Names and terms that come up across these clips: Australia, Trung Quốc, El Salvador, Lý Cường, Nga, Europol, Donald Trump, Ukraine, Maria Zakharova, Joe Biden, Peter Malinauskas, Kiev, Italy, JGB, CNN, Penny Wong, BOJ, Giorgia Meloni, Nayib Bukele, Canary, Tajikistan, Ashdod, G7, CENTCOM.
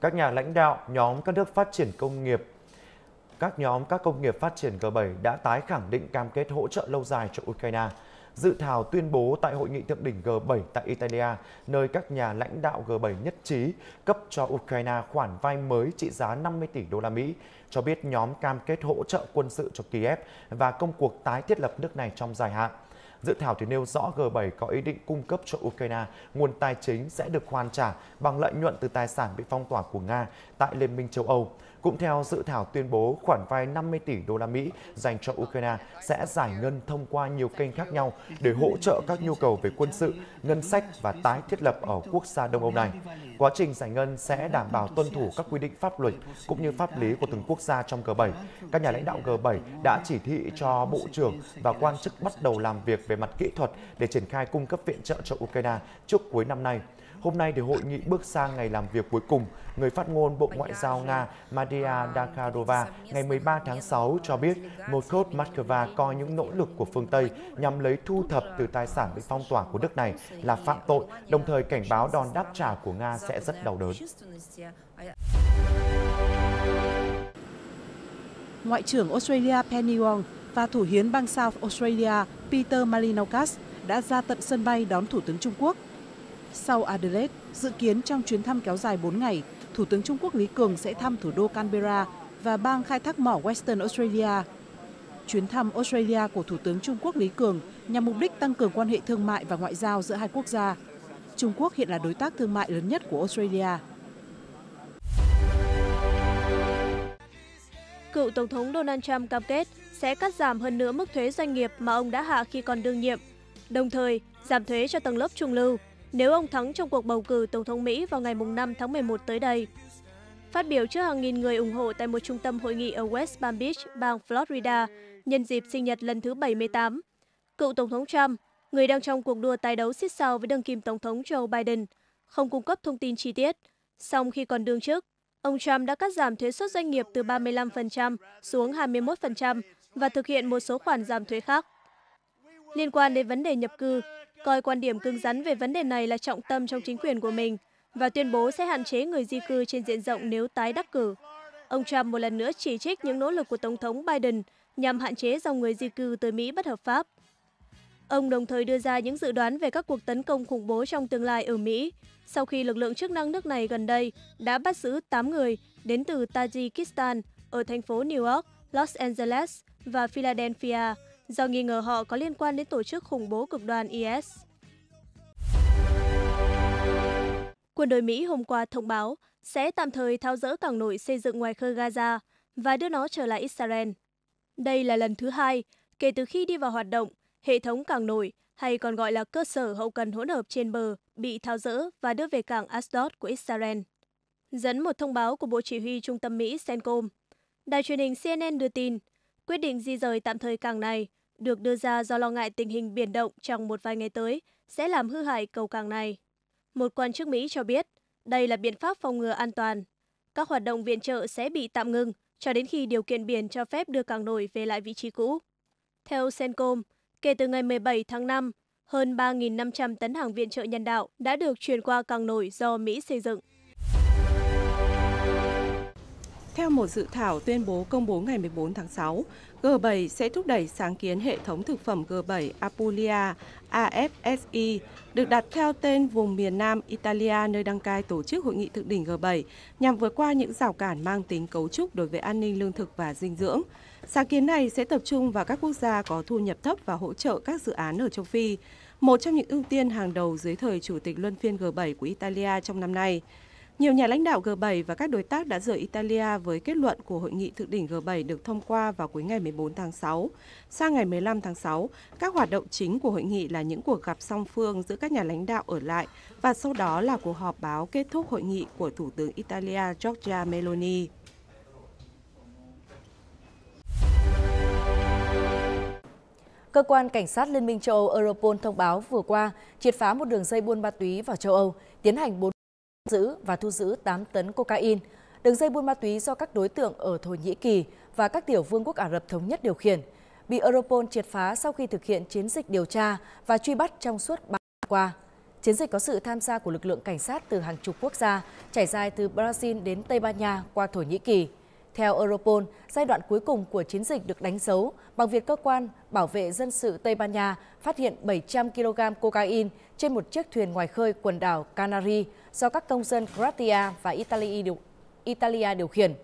các nhà lãnh đạo nhóm các nước phát triển công nghiệp, các nhóm các công nghiệp phát triển G7 đã tái khẳng định cam kết hỗ trợ lâu dài cho Ukraine. Dự thảo tuyên bố tại hội nghị thượng đỉnh G7 tại Italia, nơi các nhà lãnh đạo G7 nhất trí cấp cho Ukraine khoản vay mới trị giá 50 tỷ đô la Mỹ, cho biết nhóm cam kết hỗ trợ quân sự cho Kiev và công cuộc tái thiết lập nước này trong dài hạn. Dự thảo thì nêu rõ G7 có ý định cung cấp cho Ukraine nguồn tài chính sẽ được hoàn trả bằng lợi nhuận từ tài sản bị phong tỏa của Nga tại Liên minh châu Âu. Cũng theo dự thảo tuyên bố, khoản vay 50 tỷ đô la Mỹ dành cho Ukraine sẽ giải ngân thông qua nhiều kênh khác nhau để hỗ trợ các nhu cầu về quân sự, ngân sách và tái thiết lập ở quốc gia Đông Âu này. Quá trình giải ngân sẽ đảm bảo tuân thủ các quy định pháp luật cũng như pháp lý của từng quốc gia trong G7. Các nhà lãnh đạo G7 đã chỉ thị cho bộ trưởng và quan chức bắt đầu làm việc về mặt kỹ thuật để triển khai cung cấp viện trợ cho Ukraine trước cuối năm nay. Hôm nay thì hội nghị bước sang ngày làm việc cuối cùng. Người phát ngôn Bộ Ngoại giao Nga Maria Zakharova ngày 13 tháng 6 cho biết Moscow, Moscow coi những nỗ lực của phương Tây nhằm lấy thu thập từ tài sản bị phong tỏa của nước này là phạm tội, đồng thời cảnh báo đòn đáp trả của Nga sẽ rất đau đớn. Ngoại trưởng Australia Penny Wong và thủ hiến bang South Australia Peter Malinauskas đã ra tận sân bay đón Thủ tướng Trung Quốc. Sau Adelaide, dự kiến trong chuyến thăm kéo dài 4 ngày, Thủ tướng Trung Quốc Lý Cường sẽ thăm thủ đô Canberra và bang khai thác mỏ Western Australia. Chuyến thăm Australia của Thủ tướng Trung Quốc Lý Cường nhằm mục đích tăng cường quan hệ thương mại và ngoại giao giữa hai quốc gia. Trung Quốc hiện là đối tác thương mại lớn nhất của Australia. Cựu Tổng thống Donald Trump cam kết sẽ cắt giảm hơn nữa mức thuế doanh nghiệp mà ông đã hạ khi còn đương nhiệm, đồng thời giảm thuế cho tầng lớp trung lưu nếu ông thắng trong cuộc bầu cử Tổng thống Mỹ vào ngày 5 tháng 11 tới đây. Phát biểu trước hàng nghìn người ủng hộ tại một trung tâm hội nghị ở West Palm Beach, bang Florida, nhân dịp sinh nhật lần thứ 78, cựu Tổng thống Trump, người đang trong cuộc đua tái đấu xít sao với đương kim Tổng thống Joe Biden, không cung cấp thông tin chi tiết. Song khi còn đương chức, ông Trump đã cắt giảm thuế suất doanh nghiệp từ 35% xuống 21% và thực hiện một số khoản giảm thuế khác. Liên quan đến vấn đề nhập cư, coi quan điểm cứng rắn về vấn đề này là trọng tâm trong chính quyền của mình và tuyên bố sẽ hạn chế người di cư trên diện rộng nếu tái đắc cử. Ông Trump một lần nữa chỉ trích những nỗ lực của Tổng thống Biden nhằm hạn chế dòng người di cư tới Mỹ bất hợp pháp. Ông đồng thời đưa ra những dự đoán về các cuộc tấn công khủng bố trong tương lai ở Mỹ sau khi lực lượng chức năng nước này gần đây đã bắt giữ 8 người đến từ Tajikistan ở thành phố New York, Los Angeles và Philadelphia, do nghi ngờ họ có liên quan đến tổ chức khủng bố cực đoan IS. Quân đội Mỹ hôm qua thông báo sẽ tạm thời tháo dỡ cảng nổi xây dựng ngoài khơi Gaza và đưa nó trở lại Israel. Đây là lần thứ hai kể từ khi đi vào hoạt động, hệ thống cảng nổi hay còn gọi là cơ sở hậu cần hỗn hợp trên bờ bị tháo dỡ và đưa về cảng Ashdod của Israel. Dẫn một thông báo của Bộ Chỉ huy Trung tâm Mỹ CENTCOM, đài truyền hình CNN đưa tin quyết định di rời tạm thời cảng này được đưa ra do lo ngại tình hình biển động trong một vài ngày tới sẽ làm hư hại cầu cảng này. Một quan chức Mỹ cho biết đây là biện pháp phòng ngừa an toàn. Các hoạt động viện trợ sẽ bị tạm ngừng cho đến khi điều kiện biển cho phép đưa cảng nổi về lại vị trí cũ. Theo CENTCOM, kể từ ngày 17 tháng 5, hơn 3.500 tấn hàng viện trợ nhân đạo đã được chuyển qua cảng nổi do Mỹ xây dựng. Theo một dự thảo tuyên bố công bố ngày 14 tháng 6, G7 sẽ thúc đẩy sáng kiến hệ thống thực phẩm G7 Apulia AFSI, được đặt theo tên vùng miền Nam Italia nơi đăng cai tổ chức hội nghị thượng đỉnh G7 nhằm vượt qua những rào cản mang tính cấu trúc đối với an ninh lương thực và dinh dưỡng. Sáng kiến này sẽ tập trung vào các quốc gia có thu nhập thấp và hỗ trợ các dự án ở châu Phi, một trong những ưu tiên hàng đầu dưới thời Chủ tịch Luân phiên G7 của Italia trong năm nay. Nhiều nhà lãnh đạo G7 và các đối tác đã rời Italia với kết luận của hội nghị thượng đỉnh G7 được thông qua vào cuối ngày 14 tháng 6. Sang ngày 15 tháng 6, các hoạt động chính của hội nghị là những cuộc gặp song phương giữa các nhà lãnh đạo ở lại và sau đó là cuộc họp báo kết thúc hội nghị của Thủ tướng Italia Giorgia Meloni. Cơ quan Cảnh sát Liên minh châu Âu Europol thông báo vừa qua triệt phá một đường dây buôn ma túy vào châu Âu, tiến hành thu giữ 8 tấn cocaine. Đường dây buôn ma túy do các đối tượng ở Thổ Nhĩ Kỳ và các tiểu vương quốc Ả Rập Thống Nhất điều khiển, bị Europol triệt phá sau khi thực hiện chiến dịch điều tra và truy bắt trong suốt 3 năm qua. Chiến dịch có sự tham gia của lực lượng cảnh sát từ hàng chục quốc gia, trải dài từ Brazil đến Tây Ban Nha qua Thổ Nhĩ Kỳ. Theo Europol, giai đoạn cuối cùng của chiến dịch được đánh dấu bằng việc cơ quan bảo vệ dân sự Tây Ban Nha phát hiện 700 kg cocaine trên một chiếc thuyền ngoài khơi quần đảo Canary do các công dân Croatia và Italia điều khiển.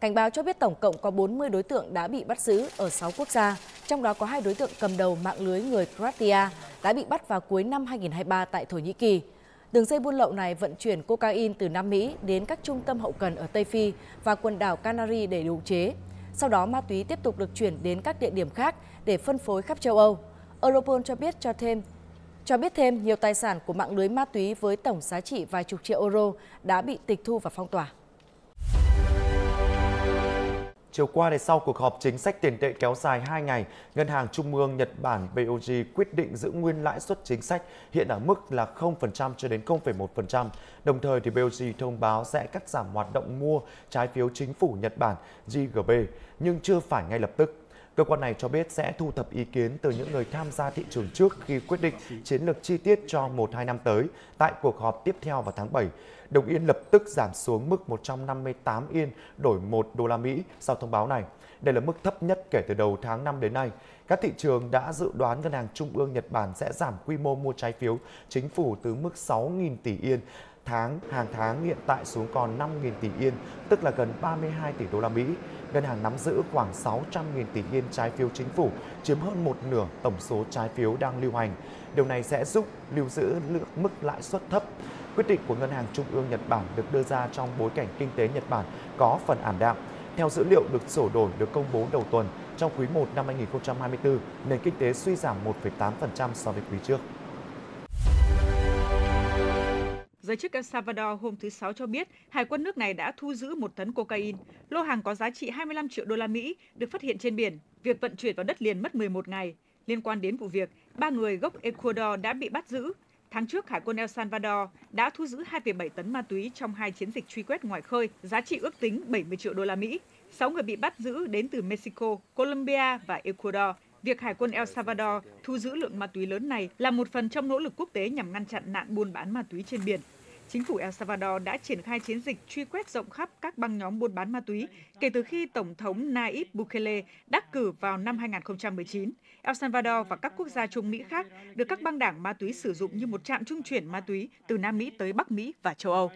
Cảnh báo cho biết tổng cộng có 40 đối tượng đã bị bắt giữ ở 6 quốc gia, trong đó có 2 đối tượng cầm đầu mạng lưới người Croatia đã bị bắt vào cuối năm 2023 tại Thổ Nhĩ Kỳ. Đường dây buôn lậu này vận chuyển cocaine từ Nam Mỹ đến các trung tâm hậu cần ở Tây Phi và quần đảo Canary để điều chế. Sau đó ma túy tiếp tục được chuyển đến các địa điểm khác để phân phối khắp châu Âu. Europol cho biết thêm nhiều tài sản của mạng lưới ma túy với tổng giá trị vài chục triệu euro đã bị tịch thu và phong tỏa. Chiều qua, sau cuộc họp chính sách tiền tệ kéo dài 2 ngày, Ngân hàng Trung ương Nhật Bản BOJ quyết định giữ nguyên lãi suất chính sách hiện ở mức là 0% cho đến 0,1%. Đồng thời, thì BOJ thông báo sẽ cắt giảm hoạt động mua trái phiếu chính phủ Nhật Bản JGB, nhưng chưa phải ngay lập tức. Cơ quan này cho biết sẽ thu thập ý kiến từ những người tham gia thị trường trước khi quyết định chiến lược chi tiết cho 1-2 năm tới tại cuộc họp tiếp theo vào tháng 7. Đồng yên lập tức giảm xuống mức 158 yên đổi 1 đô la Mỹ sau thông báo này. Đây là mức thấp nhất kể từ đầu tháng 5 đến nay. Các thị trường đã dự đoán Ngân hàng Trung ương Nhật Bản sẽ giảm quy mô mua trái phiếu chính phủ từ mức 6.000 tỷ yên hàng tháng hiện tại xuống còn 5.000 tỷ yên, tức là gần 32 tỷ đô la Mỹ. Ngân hàng nắm giữ khoảng 600.000 tỷ yên trái phiếu chính phủ, chiếm hơn một nửa tổng số trái phiếu đang lưu hành. Điều này sẽ giúp lưu giữ mức lãi suất thấp. Quyết định của Ngân hàng Trung ương Nhật Bản được đưa ra trong bối cảnh kinh tế Nhật Bản có phần ảm đạm. Theo dữ liệu được sổ đổi được công bố đầu tuần, trong quý 1 năm 2024, nền kinh tế suy giảm 1,8% so với quý trước. Giới chức El Salvador hôm thứ Sáu cho biết, hải quân nước này đã thu giữ 1 tấn cocaine. Lô hàng có giá trị 25 triệu đô la Mỹ được phát hiện trên biển. Việc vận chuyển vào đất liền mất 11 ngày. Liên quan đến vụ việc, 3 người gốc Ecuador đã bị bắt giữ. Tháng trước, hải quân El Salvador đã thu giữ 2,7 tấn ma túy trong 2 chiến dịch truy quét ngoài khơi, giá trị ước tính 70 triệu đô la Mỹ. 6 người bị bắt giữ đến từ Mexico, Colombia và Ecuador. Việc hải quân El Salvador thu giữ lượng ma túy lớn này là một phần trong nỗ lực quốc tế nhằm ngăn chặn nạn buôn bán ma túy trên biển. Chính phủ El Salvador đã triển khai chiến dịch truy quét rộng khắp các băng nhóm buôn bán ma túy kể từ khi Tổng thống Nayib Bukele đắc cử vào năm 2019. El Salvador và các quốc gia Trung Mỹ khác được các băng đảng ma túy sử dụng như một trạm trung chuyển ma túy từ Nam Mỹ tới Bắc Mỹ và châu Âu.